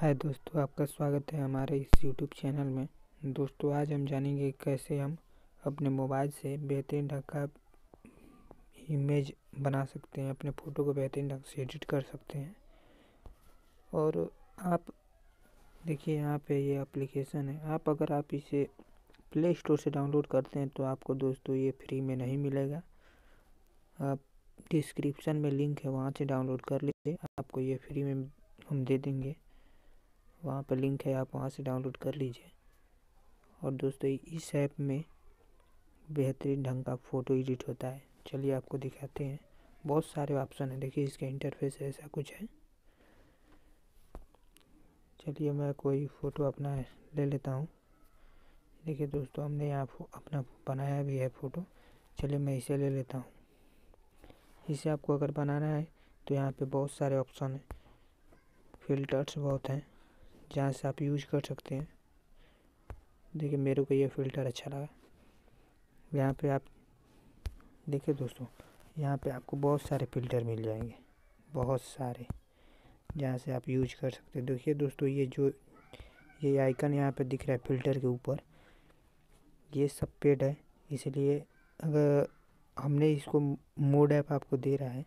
हाय दोस्तों, आपका स्वागत है हमारे इस YouTube चैनल में। दोस्तों, आज हम जानेंगे कैसे हम अपने मोबाइल से बेहतरीन ढंग का इमेज बना सकते हैं, अपने फ़ोटो को बेहतरीन ढंग से एडिट कर सकते हैं। और आप देखिए, यहाँ पे ये एप्लीकेशन है। आप अगर आप इसे प्ले स्टोर से डाउनलोड करते हैं तो आपको दोस्तों ये फ्री में नहीं मिलेगा। आप डिस्क्रिप्शन में लिंक है, वहाँ से डाउनलोड कर लीजिए। आपको ये फ्री में हम दे देंगे, वहाँ पर लिंक है, आप वहाँ से डाउनलोड कर लीजिए। और दोस्तों, इस ऐप में बेहतरीन ढंग का फ़ोटो एडिट होता है। चलिए आपको दिखाते हैं। बहुत सारे ऑप्शन है, देखिए इसका इंटरफेस ऐसा कुछ है। चलिए मैं कोई फ़ोटो अपना ले लेता हूँ। देखिए दोस्तों, हमने यहाँ अपना बनाया भी है फ़ोटो। चलिए मैं इसे ले लेता हूँ। इसे आपको अगर बनाना है तो यहाँ पे बहुत सारे ऑप्शन हैं, फ़िल्टर्स बहुत हैं जहाँ से आप यूज कर सकते हैं। देखिए मेरे को ये फ़िल्टर अच्छा लगा। यहाँ पे आप देखिए दोस्तों, यहाँ पे आपको बहुत सारे फ़िल्टर मिल जाएंगे, बहुत सारे जहाँ से आप यूज कर सकते हैं। देखिए दोस्तों, ये आइकन यहाँ पे दिख रहा है फ़िल्टर के ऊपर, ये सब पेड है। इसलिए अगर हमने इसको मोड ऐप आपको दे रहा है,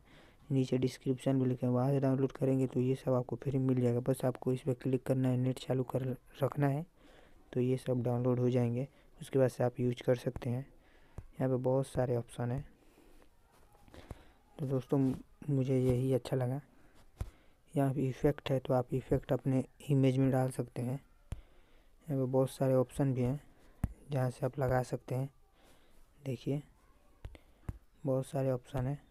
नीचे डिस्क्रिप्शन में लिखा है, वहाँ से डाउनलोड करेंगे तो ये सब आपको फ्री मिल जाएगा। बस आपको इस पर क्लिक करना है, नेट चालू कर रखना है तो ये सब डाउनलोड हो जाएंगे। उसके बाद से आप यूज कर सकते हैं। यहाँ पे बहुत सारे ऑप्शन हैं। तो दोस्तों, मुझे यही अच्छा लगा। यहाँ पे इफ़ेक्ट है तो आप इफ़ेक्ट अपने इमेज में डाल सकते हैं। यहाँ पे बहुत सारे ऑप्शन भी हैं जहाँ से आप लगा सकते हैं। देखिए बहुत सारे ऑप्शन हैं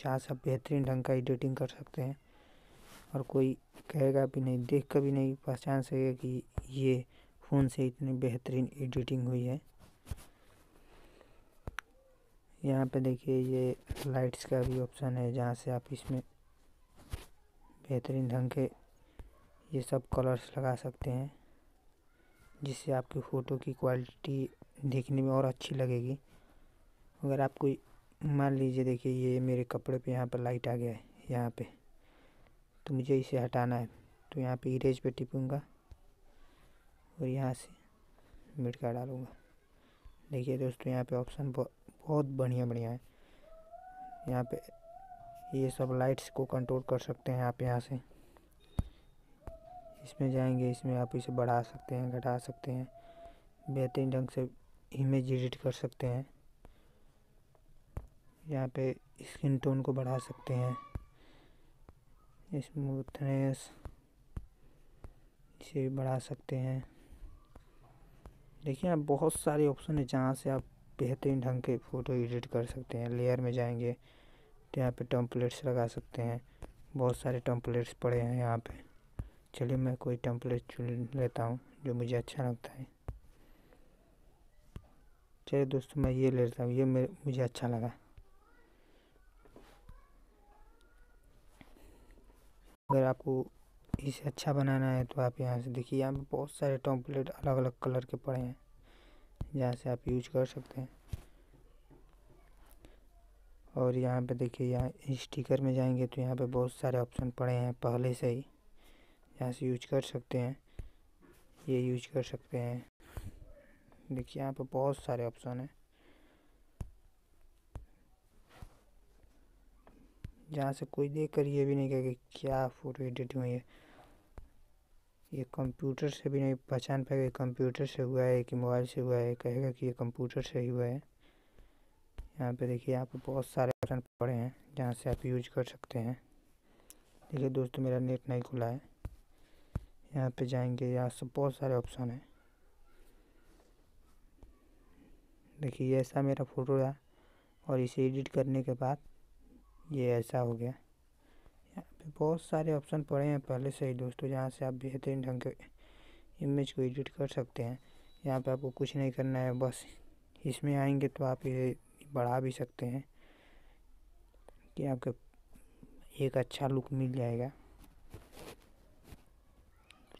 जहाँ से आप बेहतरीन ढंग का एडिटिंग कर सकते हैं। और कोई कहेगा भी नहीं, देख कर भी नहीं पहचान सकेगा कि ये फ़ोन से इतनी बेहतरीन एडिटिंग हुई है। यहाँ पे देखिए ये लाइट्स का भी ऑप्शन है जहाँ से आप इसमें बेहतरीन ढंग के ये सब कलर्स लगा सकते हैं, जिससे आपकी फ़ोटो की क्वालिटी देखने में और अच्छी लगेगी। अगर आप कोई मान लीजिए, देखिए ये मेरे कपड़े पे यहाँ पर लाइट आ गया है, यहाँ पे तो मुझे इसे हटाना है तो यहाँ पे इरेज पे टिपूँगा और यहाँ से मिटका डालूँगा। देखिए दोस्तों, यहाँ पे ऑप्शन बहुत बढ़िया है। यहाँ पे ये सब लाइट्स को कंट्रोल कर सकते हैं आप। यहाँ से इसमें जाएंगे, इसमें आप इसे बढ़ा सकते हैं, घटा सकते हैं, बेहतरीन ढंग से इमेज एडिट कर सकते हैं। यहाँ पे स्किन टोन को बढ़ा सकते हैं, स्मूथनेस इसे बढ़ा सकते हैं। देखिए आप बहुत सारे ऑप्शन है जहाँ से आप बेहतरीन ढंग के फ़ोटो एडिट कर सकते हैं। लेयर में जाएंगे तो यहाँ पे टेम्पलेट्स लगा सकते हैं, बहुत सारे टेम्पलेट्स पड़े हैं यहाँ पे। चलिए मैं कोई टेम्पलेट चुन लेता हूँ जो मुझे अच्छा लगता है। चलिए दोस्तों, मैं ये ले लेता हूँ, ये मुझे अच्छा लगा। अगर आपको इसे अच्छा बनाना है तो आप यहाँ से देखिए, यहाँ पे बहुत सारे टेम्पलेट अलग अलग कलर के पड़े हैं जहाँ से आप यूज कर सकते हैं। और यहाँ पे देखिए, यहाँ स्टिकर में जाएंगे तो यहाँ पे बहुत सारे ऑप्शन पड़े हैं पहले से ही, यहाँ से यूज कर सकते हैं, ये यूज कर सकते हैं। देखिए यहाँ पे बहुत सारे ऑप्शन हैं जहाँ से कोई देख कर ये भी नहीं कहेगा कि क्या फ़ोटो एडिट हुई है। ये कंप्यूटर से भी नहीं पहचान पाएगा कंप्यूटर से हुआ है कि मोबाइल से हुआ है, कहेगा कि ये कंप्यूटर से ही हुआ है। यहाँ पे देखिए, यहाँ पे बहुत सारे ऑप्शन पड़े हैं जहाँ से आप यूज कर सकते हैं। देखिए दोस्तों, मेरा नेट नहीं खुला है। यहाँ पे जाएंगे, यहाँ से बहुत सारे ऑप्शन हैं। देखिए ऐसा मेरा फ़ोटो रहा और इसे एडिट करने के बाद ये ऐसा हो गया। यहाँ पे बहुत सारे ऑप्शन पड़े हैं पहले से ही दोस्तों, जहाँ से आप बेहतरीन ढंग के इमेज को एडिट कर सकते हैं। यहाँ पे आपको कुछ नहीं करना है, बस इसमें आएंगे तो आप ये बढ़ा भी सकते हैं कि आपको एक अच्छा लुक मिल जाएगा।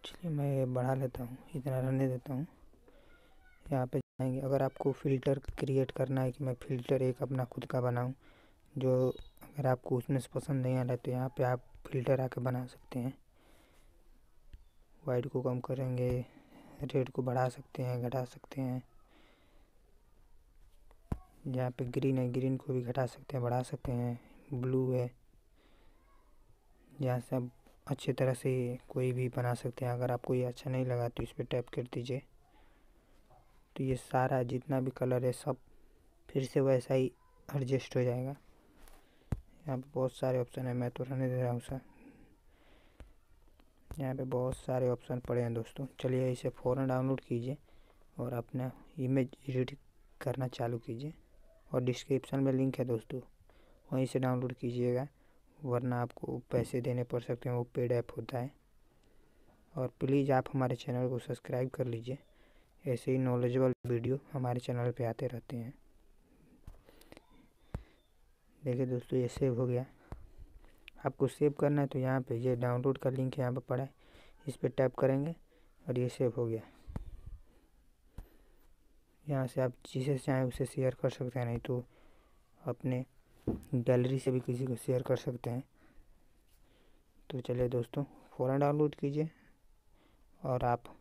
चलिए मैं ये बढ़ा लेता हूँ, इतना रहने देता हूँ। यहाँ पे जाएंगे, अगर आपको फ़िल्टर क्रिएट करना है कि मैं फ़िल्टर एक अपना खुद का बनाऊँ, जो अगर आपको उसमें से पसंद नहीं आ रहा है तो यहाँ पे आप फ़िल्टर आके बना सकते हैं। वाइट को कम करेंगे, रेड को बढ़ा सकते हैं, घटा सकते हैं। यहाँ पे ग्रीन है, ग्रीन को भी घटा सकते हैं, बढ़ा सकते हैं। ब्लू है, यहाँ से आप अच्छी तरह से कोई भी बना सकते हैं। अगर आपको ये अच्छा नहीं लगा तो इस पर टैप कर दीजिए। तो ये सारा जितना भी कलर है सब फिर से वैसा ही एडजस्ट हो जाएगा। यहाँ पे बहुत सारे ऑप्शन है, मैं तो रहने दे रहा हूँ सर। यहाँ पे बहुत सारे ऑप्शन पड़े हैं दोस्तों। चलिए इसे फ़ौरन डाउनलोड कीजिए और अपना इमेज एडिट करना चालू कीजिए। और डिस्क्रिप्शन में लिंक है दोस्तों, वहीं से डाउनलोड कीजिएगा, वरना आपको पैसे देने पड़ सकते हैं, वो पेड ऐप होता है। और प्लीज़ आप हमारे चैनल को सब्सक्राइब कर लीजिए, ऐसे ही नॉलेजेबल वीडियो हमारे चैनल पे आते रहते हैं। देखिए दोस्तों ये सेव हो गया। आपको सेव करना है तो यहाँ पे ये डाउनलोड का लिंक यहाँ पे पड़ा है, इस पर टैप करेंगे और ये सेव हो गया। यहाँ से आप जिसे चाहें उसे शेयर कर सकते हैं, नहीं तो अपने गैलरी से भी किसी को शेयर कर सकते हैं। तो चलिए दोस्तों फ़ौरन डाउनलोड कीजिए और आप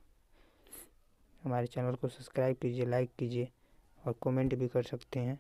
हमारे चैनल को सब्सक्राइब कीजिए, लाइक कीजिए और कमेंट भी कर सकते हैं।